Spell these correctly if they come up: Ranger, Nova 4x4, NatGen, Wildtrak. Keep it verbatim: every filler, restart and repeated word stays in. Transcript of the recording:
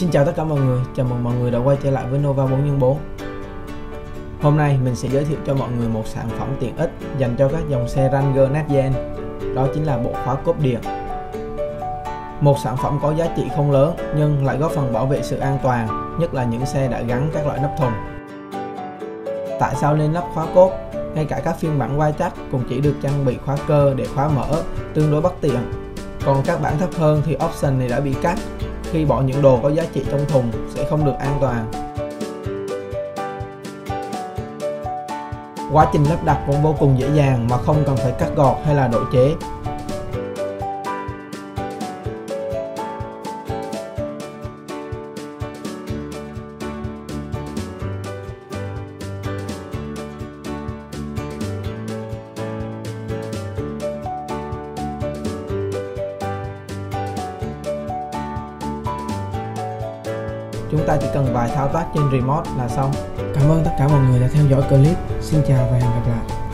Xin chào tất cả mọi người, chào mừng mọi người đã quay trở lại với Nova bốn nhân bốn. Hôm nay mình sẽ giới thiệu cho mọi người một sản phẩm tiện ích dành cho các dòng xe Ranger NatGen, đó chính là bộ khóa cốp điện. Một sản phẩm có giá trị không lớn nhưng lại góp phần bảo vệ sự an toàn, nhất là những xe đã gắn các loại nắp thùng. Tại sao nên lắp khóa cốp? Ngay cả các phiên bản Wildtrak cũng chỉ được trang bị khóa cơ để khóa mở, tương đối bất tiện. Còn các bản thấp hơn thì option này đã bị cắt. Khi bỏ những đồ có giá trị trong thùng sẽ không được an toàn. Quá trình lắp đặt cũng vô cùng dễ dàng mà không cần phải cắt gọt hay là độ chế. Chúng ta chỉ cần vài thao tác trên remote là xong. Cảm ơn tất cả mọi người đã theo dõi clip. Xin chào và hẹn gặp lại.